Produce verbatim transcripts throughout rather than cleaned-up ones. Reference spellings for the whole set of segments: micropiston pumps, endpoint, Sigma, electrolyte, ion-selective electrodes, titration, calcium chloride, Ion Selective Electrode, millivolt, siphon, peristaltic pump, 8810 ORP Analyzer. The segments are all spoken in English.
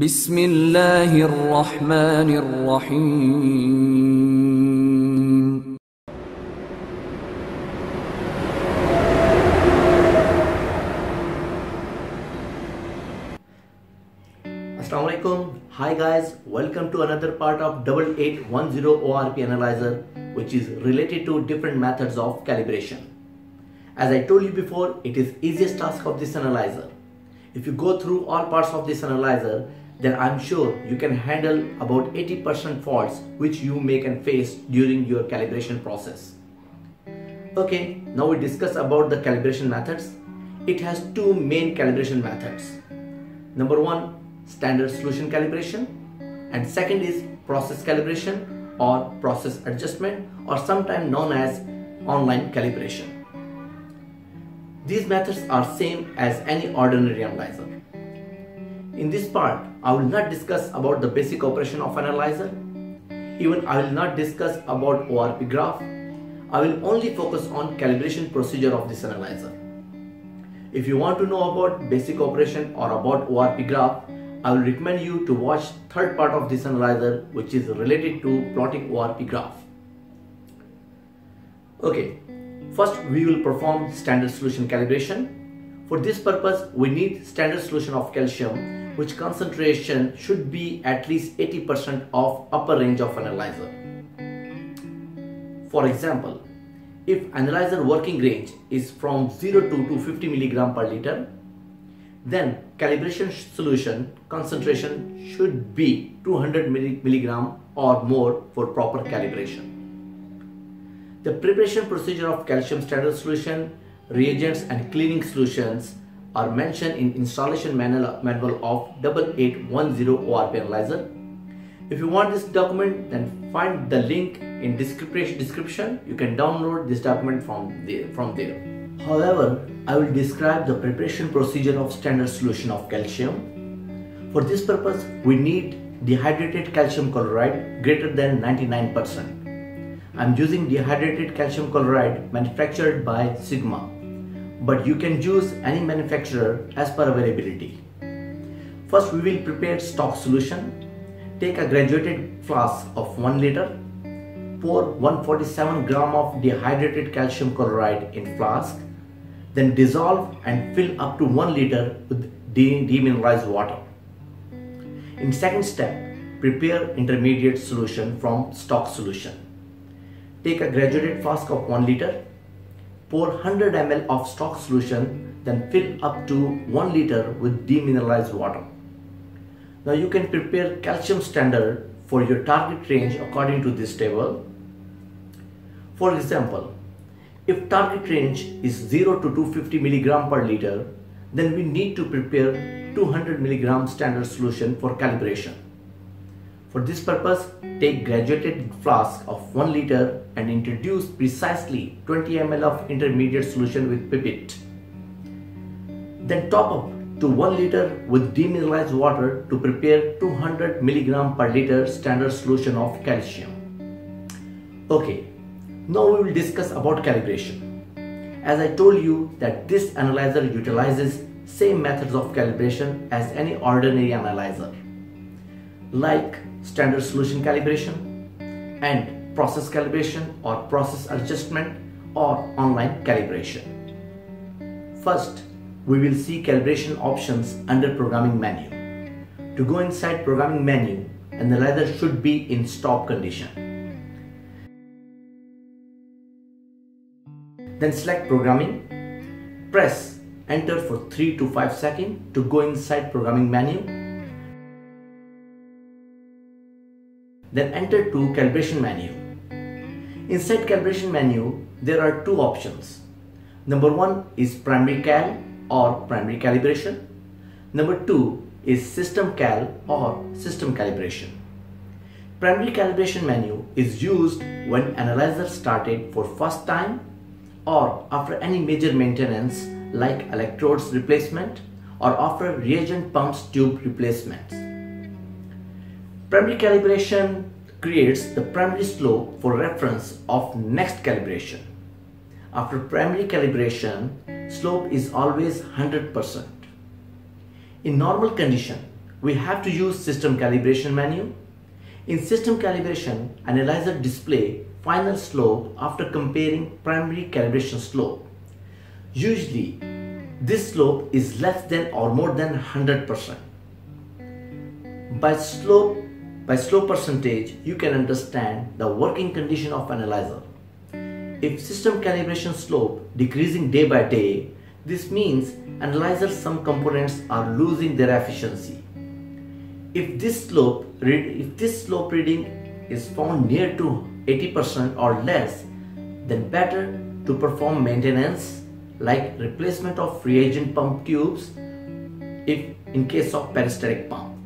Bismillahirrahmanirrahim. Assalamu alaikum. Hi guys, welcome to another part of eight eight one zero O R P Analyzer, which is related to different methods of calibration. As I told you before, it is easiest task of this analyzer. If you go through all parts of this analyzer, then I'm sure you can handle about eighty percent faults which you may can face during your calibration process. Okay, now we discuss about the calibration methods. It has two main calibration methods. Number one, standard solution calibration, and second is process calibration or process adjustment, or sometimes known as online calibration. These methods are same as any ordinary analyzer. In this part, I will not discuss about the basic operation of analyzer. Even I will not discuss about O R P graph. I will only focus on calibration procedure of this analyzer. If you want to know about basic operation or about O R P graph, I will recommend you to watch third part of this analyzer, which is related to plotting O R P graph. Okay. First, we will perform standard solution calibration. For this purpose, we need standard solution of calcium, which concentration should be at least eighty percent of upper range of analyzer. For example, if analyzer working range is from zero to two hundred fifty milligrams per liter, then calibration solution concentration should be two hundred milligrams or more for proper calibration. The preparation procedure of calcium standard solution, reagents and cleaning solutions are mentioned in installation manual, manual of eight eight one zero O R P Analyzer. If you want this document, then find the link in description. You can download this document from there, from there. However, I will describe the preparation procedure of standard solution of calcium. For this purpose, we need dehydrated calcium chloride greater than ninety-nine percent. I'm using dehydrated calcium chloride manufactured by Sigma, but you can choose any manufacturer as per availability. First, we will prepare stock solution. Take a graduated flask of one liter, pour one hundred forty-seven grams of dehydrated calcium chloride in flask, then dissolve and fill up to one liter with demineralized water. In second step, prepare intermediate solution from stock solution. Take a graduated flask of one liter, pour one hundred milliliters of stock solution, then fill up to one liter with demineralized water. Now you can prepare calcium standard for your target range according to this table. For example, if target range is zero to two hundred fifty milligrams per liter, then we need to prepare two hundred milligrams standard solution for calibration. For this purpose, take graduated flask of one liter and introduce precisely twenty milliliters of intermediate solution with pipette. Then top up to one liter with demineralized water to prepare two hundred milligrams per liter standard solution of calcium. Okay, now we will discuss about calibration. As I told you that this analyzer utilizes same methods of calibration as any ordinary analyzer, like standard solution calibration and process calibration or process adjustment or online calibration. First, we will see calibration options under programming menu. To go inside programming menu, analyzer should be in stop condition. Then select programming, press enter for three to five seconds to go inside programming menu. Then enter to calibration menu. Inside calibration menu, there are two options. Number one is primary cal or primary calibration. Number two is system cal or system calibration. Primary calibration menu is used when analyzer started for first time or after any major maintenance like electrodes replacement or after reagent pumps tube replacements. Primary calibration creates the primary slope for reference of next calibration. After primary calibration, slope is always one hundred percent. In normal condition, we have to use system calibration menu. In system calibration, analyzer display final slope after comparing primary calibration slope. Usually, this slope is less than or more than one hundred percent. By slope, by slope percentage, you can understand the working condition of analyzer. If system calibration slope decreasing day by day, this means analyzer some components are losing their efficiency. If this slope, if this slope reading is found near to eighty percent or less, then better to perform maintenance like replacement of reagent pump tubes if in case of peristaltic pump.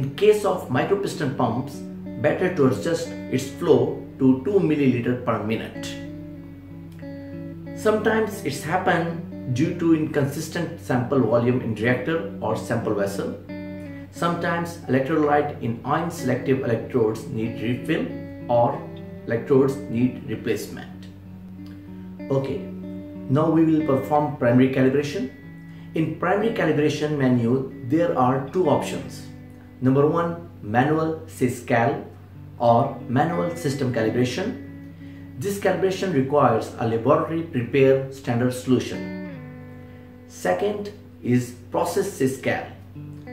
In case of micropiston pumps, better to adjust its flow to two milliliters per minute. Sometimes it's happened due to inconsistent sample volume in reactor or sample vessel. Sometimes electrolyte in ion-selective electrodes need refill or electrodes need replacement. Okay, now we will perform primary calibration. In primary calibration menu, there are two options. Number one, manual syscal or manual system calibration. This calibration requires a laboratory prepared standard solution. Second is process syscal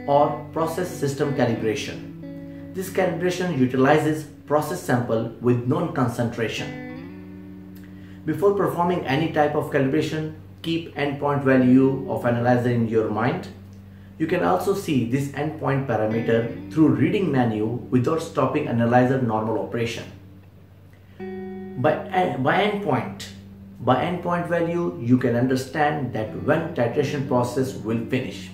or process system calibration. This calibration utilizes process sample with known concentration. Before performing any type of calibration, keep endpoint value of analyzer in your mind. You can also see this endpoint parameter through reading menu without stopping analyzer normal operation. By, by endpoint, by endpoint value, you can understand that when titration process will finish.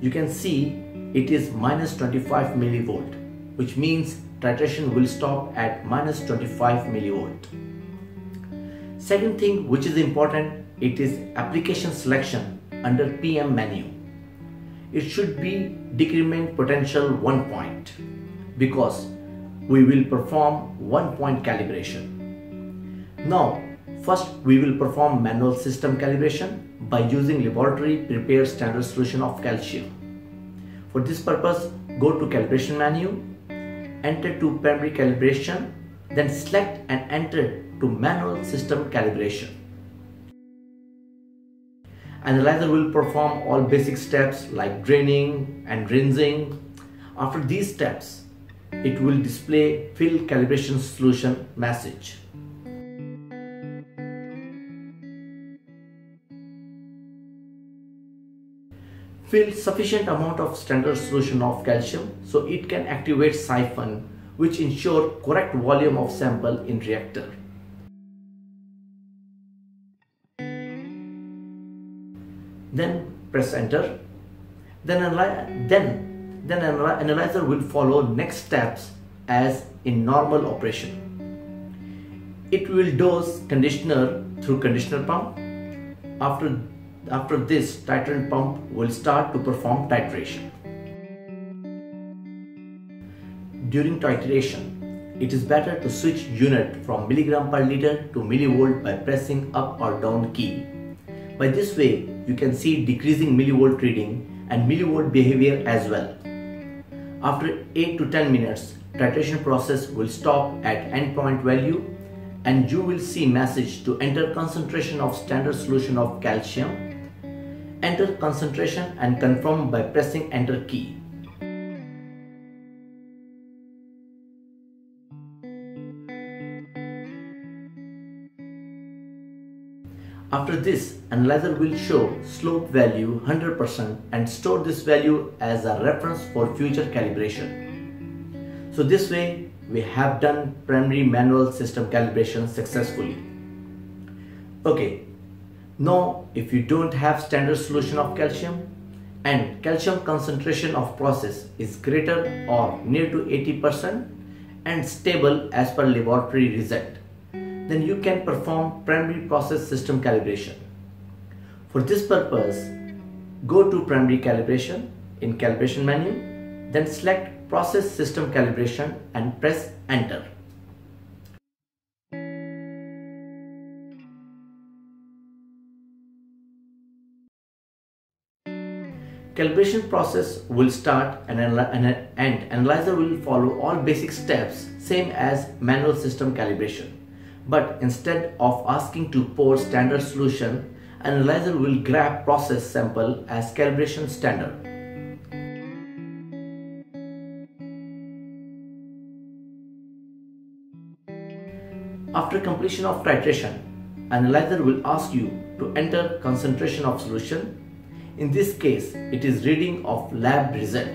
You can see it is minus twenty-five millivolt, which means titration will stop at minus twenty-five millivolt. Second thing which is important, it is application selection under P M menu. It should be decrement potential one point because we will perform one point calibration. Now, first we will perform manual system calibration by using laboratory prepared standard solution of calcium. For this purpose, go to calibration menu, enter to primary calibration, then select and enter to manual system calibration. Analyzer will perform all basic steps like draining and rinsing. After these steps, it will display fill calibration solution message. Fill sufficient amount of standard solution of calcium so it can activate siphon, which ensure correct volume of sample in reactor. Then press enter. Then, then, then analyzer will follow next steps as in normal operation. It will dose conditioner through conditioner pump. After After this, titrant pump will start to perform titration. During titration, it is better to switch unit from milligram per liter to millivolt by pressing up or down key. By this way, you can see decreasing millivolt reading and millivolt behavior as well. After eight to ten minutes, titration process will stop at endpoint value and you will see message to enter concentration of standard solution of calcium. Enter concentration and confirm by pressing enter key. After this, analyzer will show slope value one hundred percent and store this value as a reference for future calibration. So this way, we have done primary manual system calibration successfully. Okay, now if you don't have standard solution of calcium and calcium concentration of process is greater or near to eighty percent and stable as per laboratory result, then you can perform primary process system calibration. For this purpose, go to primary calibration in calibration menu, then select process system calibration and press enter. calibration process will start and, and, and analyzer will follow all basic steps same as manual system calibration. But instead of asking to pour standard solution, analyzer will grab process sample as calibration standard. After completion of titration, analyzer will ask you to enter concentration of solution. In this case, it is reading of lab result.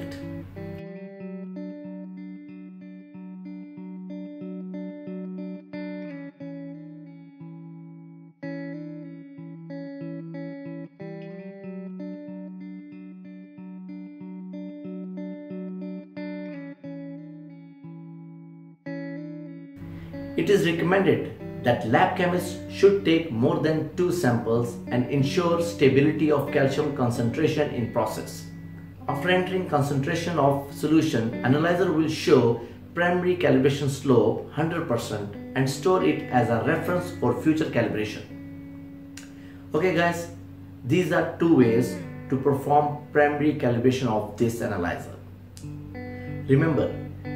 It is recommended that lab chemists should take more than two samples and ensure stability of calcium concentration in process. After entering concentration of solution, analyzer will show primary calibration slope one hundred percent and store it as a reference for future calibration. Okay guys, these are two ways to perform primary calibration of this analyzer. Remember,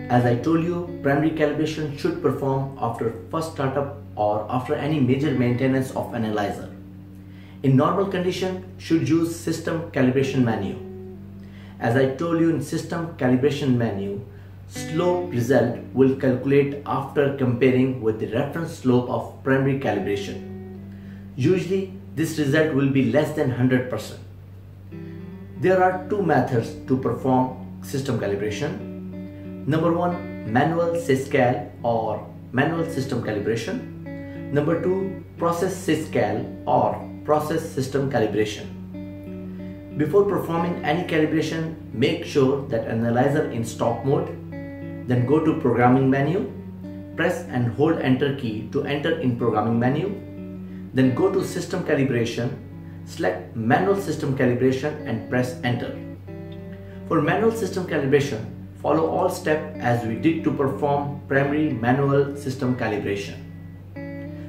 as I told you, primary calibration should perform after first startup or after any major maintenance of analyzer. In normal condition, should use system calibration menu. As I told you, in system calibration menu, slope result will calculate after comparing with the reference slope of primary calibration. Usually, this result will be less than one hundred percent. There are two methods to perform system calibration. Number one, manual syscal or manual system calibration. Number two, process syscal or process system calibration. Before performing any calibration, make sure that analyzer in stop mode. Then go to programming menu. Press and hold enter key to enter in programming menu. Then go to system calibration. Select manual system calibration and press enter. For manual system calibration, follow all steps as we did to perform primary manual system calibration.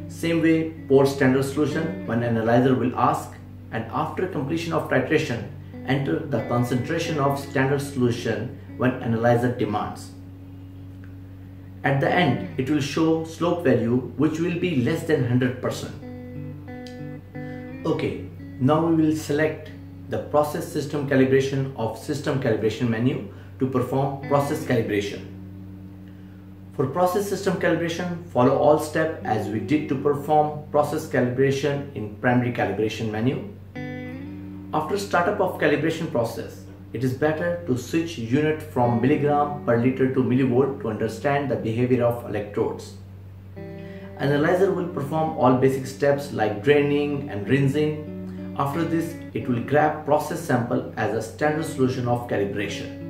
Same way, pour standard solution when analyzer will ask, and after completion of titration, enter the concentration of standard solution when analyzer demands. At the end, it will show slope value which will be less than one hundred percent. Okay, now we will select the process system calibration of system calibration menu to perform process calibration. For process system calibration, follow all steps as we did to perform process calibration in primary calibration menu. After startup of calibration process, it is better to switch unit from milligram per liter to millivolt to understand the behavior of electrodes. Analyzer will perform all basic steps like draining and rinsing. After this, it will grab process sample as a standard solution of calibration.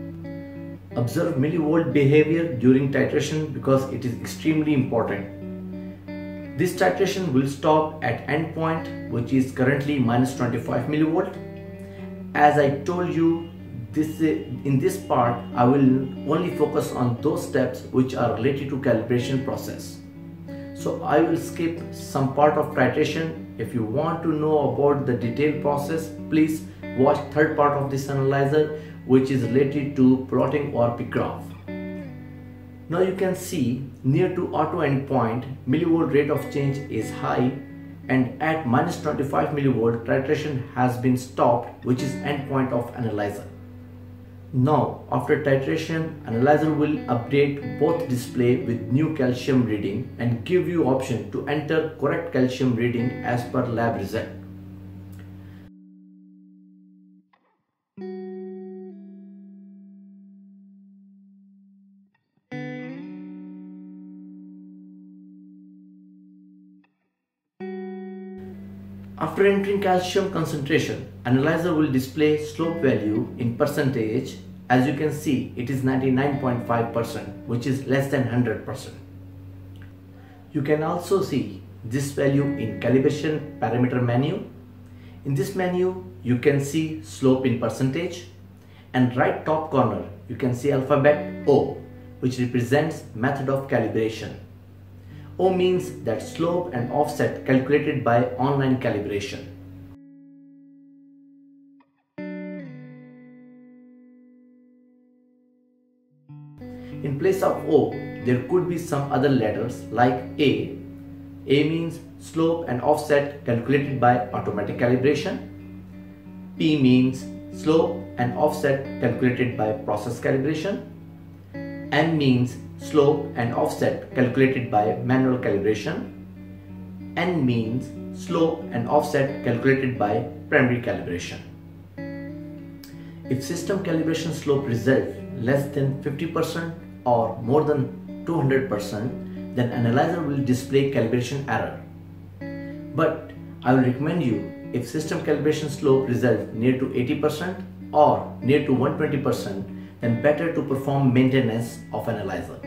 Observe millivolt behavior during titration because it is extremely important. This titration will stop at endpoint, which is currently minus twenty-five millivolt. As I told you, this in this part I will only focus on those steps which are related to calibration process. So I will skip some part of titration. If you want to know about the detailed process, please watch third part of this analyzer, which is related to plotting O R P graph. Now you can see near to auto endpoint, millivolt rate of change is high, and at minus twenty-five millivolt titration has been stopped, which is endpoint of analyzer. Now after titration, analyzer will update both display with new calcium reading and give you option to enter correct calcium reading as per lab result. After entering calcium concentration, analyzer will display slope value in percentage. As you can see, it is ninety-nine point five percent, which is less than one hundred percent. You can also see this value in calibration parameter menu. In this menu, you can see slope in percentage, and right top corner, you can see alphabet O, which represents method of calibration. O means that slope and offset calculated by online calibration. in place of O, there could be some other letters like A. A means slope and offset calculated by automatic calibration. P means slope and offset calculated by process calibration. N means slope and offset calculated by manual calibration. N means slope and offset calculated by primary calibration. If system calibration slope results less than fifty percent or more than two hundred percent, then analyzer will display calibration error. But I will recommend you, if system calibration slope results near to eighty percent or near to one hundred twenty percent, then better to perform maintenance of analyzer.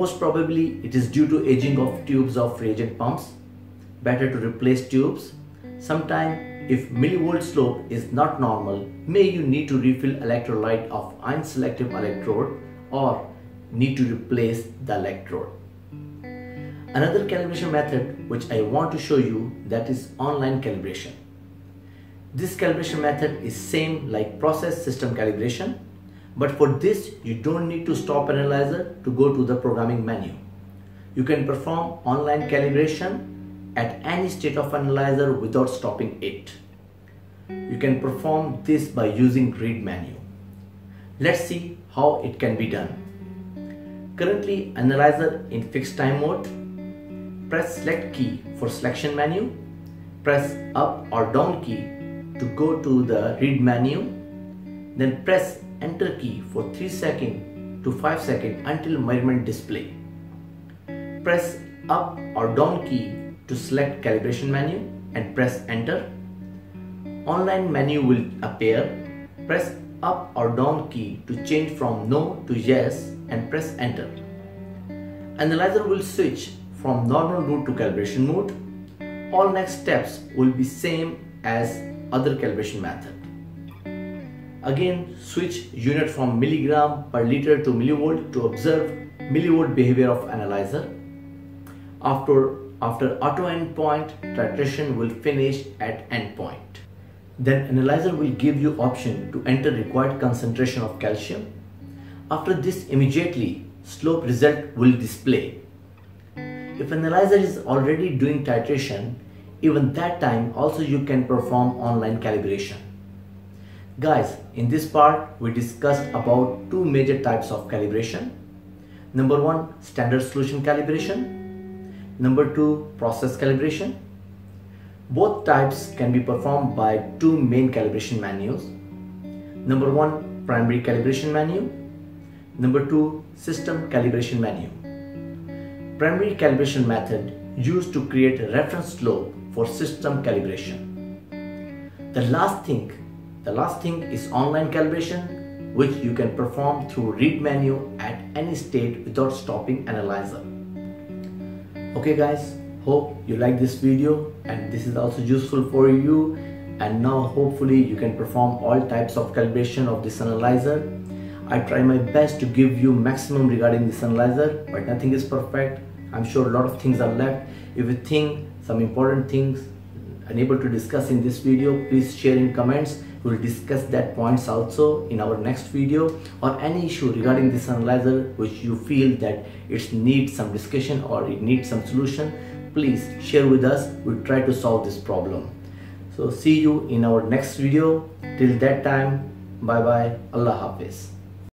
Most probably it is due to aging of tubes of reagent pumps. Better to replace tubes. Sometimes if millivolt slope is not normal, may you need to refill electrolyte of ion-selective electrode or need to replace the electrode. Another calibration method which I want to show you, that is online calibration. This calibration method is same like process system calibration, but for this you don't need to stop analyzer to go to the programming menu. You can perform online calibration at any state of analyzer without stopping it. You can perform this by using read menu. Let's see how it can be done. Currently analyzer in fixed time mode. Press select key for selection menu. Press up or down key to go to the read menu, then press enter key for three second to five second until measurement display. Press up or down key to select calibration menu and press enter. Online menu will appear. Press up or down key to change from no to yes and press enter. Analyzer will switch from normal mode to calibration mode. All next steps will be same as other calibration method. Again, switch unit from milligram per liter to millivolt to observe millivolt behavior of analyzer. After, after auto endpoint, titration will finish at endpoint. Then analyzer will give you option to enter required concentration of calcium. After this, immediately slope result will display. If analyzer is already doing titration, even that time also you can perform online calibration. Guys, in this part we discussed about two major types of calibration. Number one, standard solution calibration. Number two, process calibration. Both types can be performed by two main calibration menus. Number one, primary calibration menu. Number two, system calibration menu. Primary calibration method used to create a reference slope for system calibration. The last thing, the last thing is online calibration, which you can perform through read menu at any state without stopping analyzer. Okay guys, hope you like this video and this is also useful for you, and now hopefully you can perform all types of calibration of this analyzer. I try my best to give you maximum regarding this analyzer, but nothing is perfect. I'm sure a lot of things are left. If you think some important things unable to discuss in this video, please share in comments. We'll discuss that points also in our next video, or any issue regarding this analyzer which you feel that it needs some discussion or it needs some solution, please share with us. We'll try to solve this problem. So see you in our next video. Till that time, bye bye. Allah Hafiz.